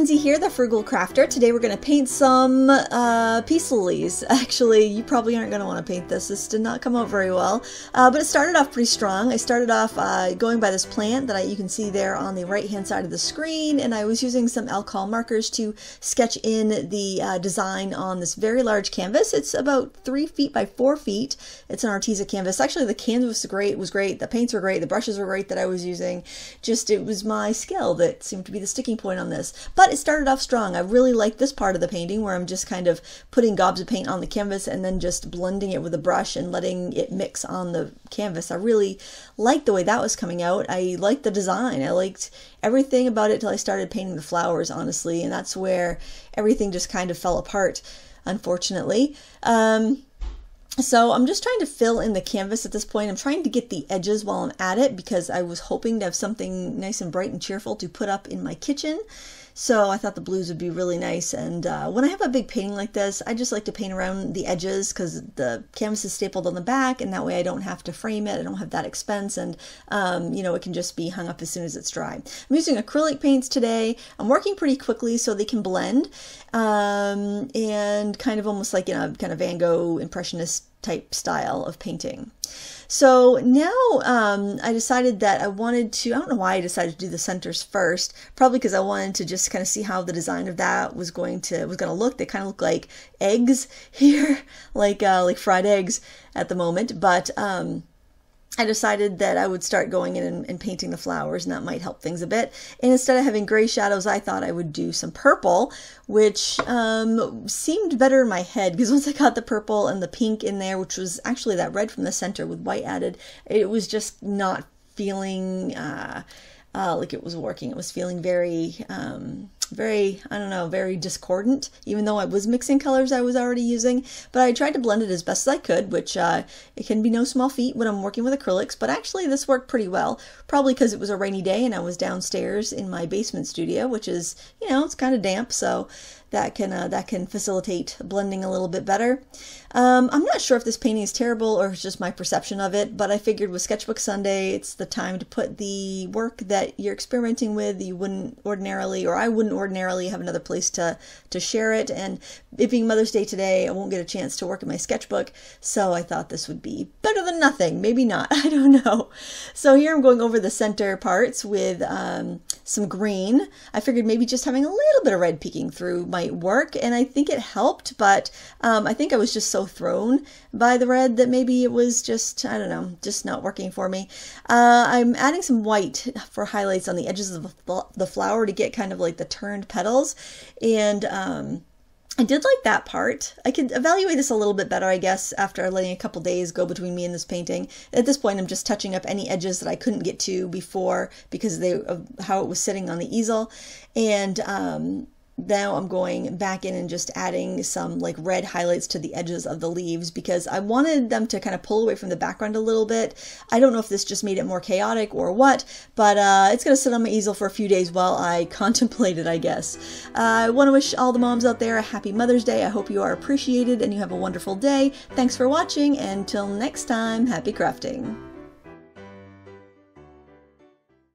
Lindsay here, the Frugal Crafter. Today we're going to paint some peace lilies. Actually, you probably aren't going to want to paint this. This did not come out very well, but it started off pretty strong. I started off going by this plant that you can see there on the right-hand side of the screen, and I was using some alcohol markers to sketch in the design on this very large canvas. It's about 3 feet by 4 feet. It's an Arteza canvas. Actually, the canvas was great, the paints were great, the brushes were great that I was using. Just it was my skill that seemed to be the sticking point on this. But it started off strong. I really like this part of the painting where I'm just kind of putting gobs of paint on the canvas and then just blending it with a brush and letting it mix on the canvas. I really liked the way that was coming out. I liked the design. I liked everything about it till I started painting the flowers, honestly, and that's where everything just kind of fell apart, unfortunately. So I'm just trying to fill in the canvas at this point. I'm trying to get the edges while I'm at it because I was hoping to have something nice and bright and cheerful to put up in my kitchen. So I thought the blues would be really nice, and when I have a big painting like this, I just like to paint around the edges because the canvas is stapled on the back, and that way I don't have to frame it, I don't have that expense, and you know, it can just be hung up as soon as it's dry. I'm using acrylic paints today. I'm working pretty quickly so they can blend, and kind of almost like in a kind of Van Gogh impressionist type style of painting. So now I decided that I wanted to, I don't know why I decided to do the centers first, probably because I wanted to just kind of see how the design of that was going to look. They kind of look like eggs here, like fried eggs at the moment, but I decided that I would start going in and painting the flowers, and that might help things a bit. And instead of having gray shadows, I thought I would do some purple, which seemed better in my head, because once I got the purple and the pink in there, which was actually that red from the center with white added, it was just not feeling like it was working. It was feeling very... very, I don't know, very discordant, even though I was mixing colors I was already using, but I tried to blend it as best as I could, which it can be no small feat when I'm working with acrylics, but actually this worked pretty well, probably because it was a rainy day and I was downstairs in my basement studio, which is, you know, it's kind of damp, so that can facilitate blending a little bit better. I'm not sure if this painting is terrible or it's just my perception of it, but I figured with Sketchbook Sunday, it's the time to put the work that you're experimenting with. You wouldn't ordinarily, or I wouldn't ordinarily have another place to share it, and it being Mother's Day today, I won't get a chance to work in my sketchbook, so I thought this would be better than nothing. Maybe not, I don't know. So here I'm going over the center parts with some green. I figured maybe just having a little bit of red peeking through my work, and I think it helped, but I think I was just so thrown by the red that maybe it was just, I don't know, just not working for me. I'm adding some white for highlights on the edges of the flower to get kind of like the turned petals, and I did like that part. I could evaluate this a little bit better, I guess, after letting a couple days go between me and this painting. At this point, I'm just touching up any edges that I couldn't get to before because of how it was sitting on the easel, and now I'm going back in and just adding some like red highlights to the edges of the leaves because I wanted them to kind of pull away from the background a little bit. I don't know if this just made it more chaotic or what, but it's going to sit on my easel for a few days while I contemplate it, I guess. I want to wish all the moms out there a happy Mother's Day. I hope you are appreciated and you have a wonderful day. Thanks for watching, and until next time, happy crafting.